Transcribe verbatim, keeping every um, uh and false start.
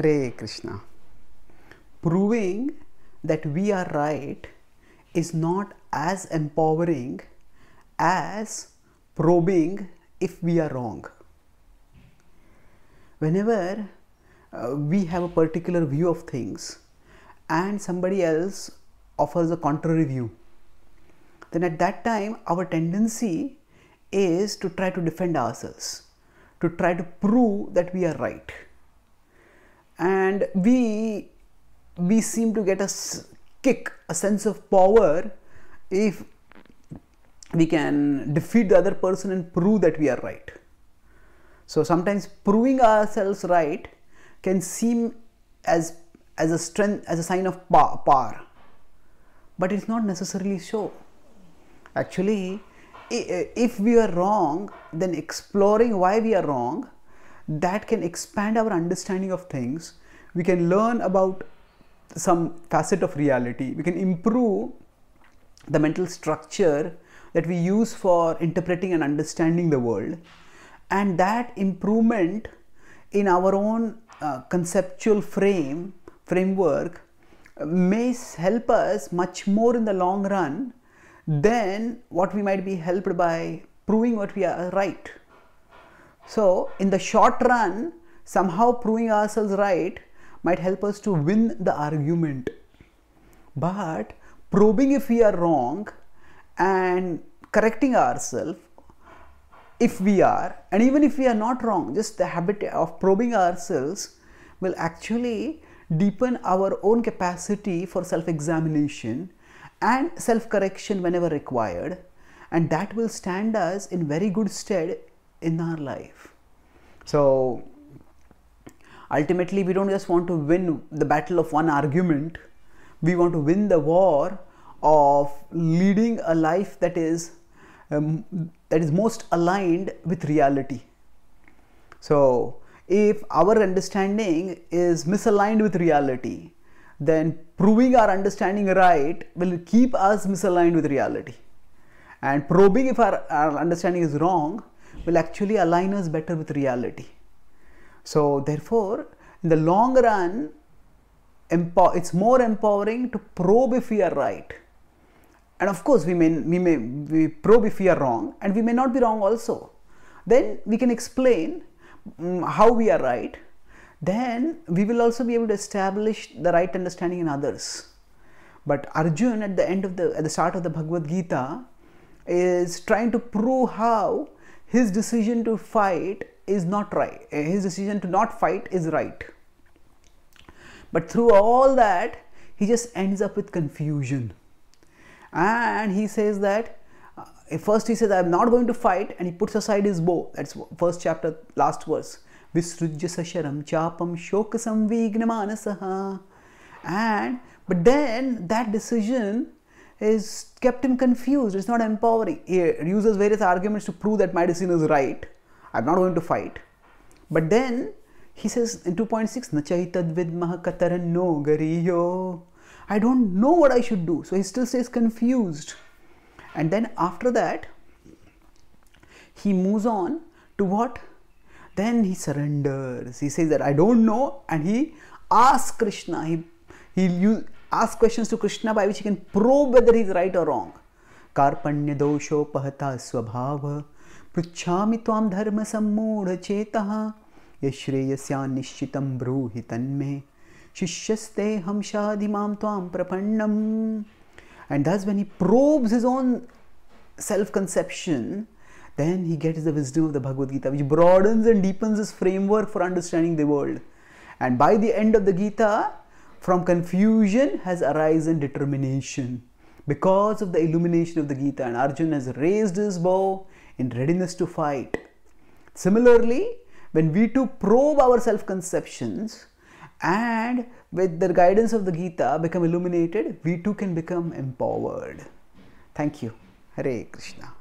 Hare Krishna. Proving that we are right is not as empowering as probing if we are wrong. Whenever uh, we have a particular view of things and somebody else offers a contrary view, then at that time our tendency is to try to defend ourselves, to try to prove that we are right. And we we seem to get a kick, a sense of power, if we can defeat the other person and prove that we are right. So sometimes proving ourselves right can seem as as a strength, as a sign of power, but it's not necessarily so. Actually, if we are wrong, then exploring why we are wrong, that can expand our understanding of things. We can learn about some facet of reality. We can improve the mental structure that we use for interpreting and understanding the world, and that improvement in our own uh, conceptual frame framework may help us much more in the long run than what we might be helped by proving what we are right. So in the short run, somehow proving ourselves right might help us to win the argument, but probing if we are wrong and correcting ourselves if we are, and even if we are not wrong, just the habit of probing ourselves will actually deepen our own capacity for self-examination and self-correction whenever required, and that will stand us in very good stead in our life. So ultimately, we don't just want to win the battle of one argument, we want to win the war of leading a life that is um, that is most aligned with reality. So if our understanding is misaligned with reality, then proving our understanding right will keep us misaligned with reality, and probing if our, our understanding is wrong will actually align us better with reality. So therefore, in the long run, it's more empowering to probe if we are right. And of course, we may, we may we probe if we are wrong, and we may not be wrong also. Then we can explain um, how we are right. Then we will also be able to establish the right understanding in others. But Arjuna, at the end of the, at the start of the Bhagavad Gita, is trying to prove how his decision to fight is not right. His decision to not fight is right. But through all that, he just ends up with confusion. And he says that, uh, first he says, I am not going to fight, and he puts aside his bow. That's first chapter, last verse. Visrujya sasharam chapam shokasam vignamanasaha. And, but then that decision is kept him confused. It's not empowering. He uses various arguments to prove that my decision is right. I'm not going to fight. But then he says in two point six, I don't know what I should do. So he still stays confused. And then after that, he moves on to what? Then he surrenders. He says that I don't know, and he asks Krishna. He, he asks questions to Krishna by which he can probe whether he's right or wrong. Karpanya dosho pahata swabhava. Pruchhami tvam dharma sammudha chetaha yashreyasya nishitam bruhi tanme shishyaste hamshadimam tvam prapannam. And thus, when he probes his own self-conception, then he gets the wisdom of the Bhagavad Gita, which broadens and deepens his framework for understanding the world. And by the end of the Gita, from confusion has arisen determination because of the illumination of the Gita, and Arjuna has raised his bow in readiness to fight. Similarly, when we too probe our self-conceptions and with the guidance of the Gita become illuminated, we too can become empowered. Thank you. Hare Krishna.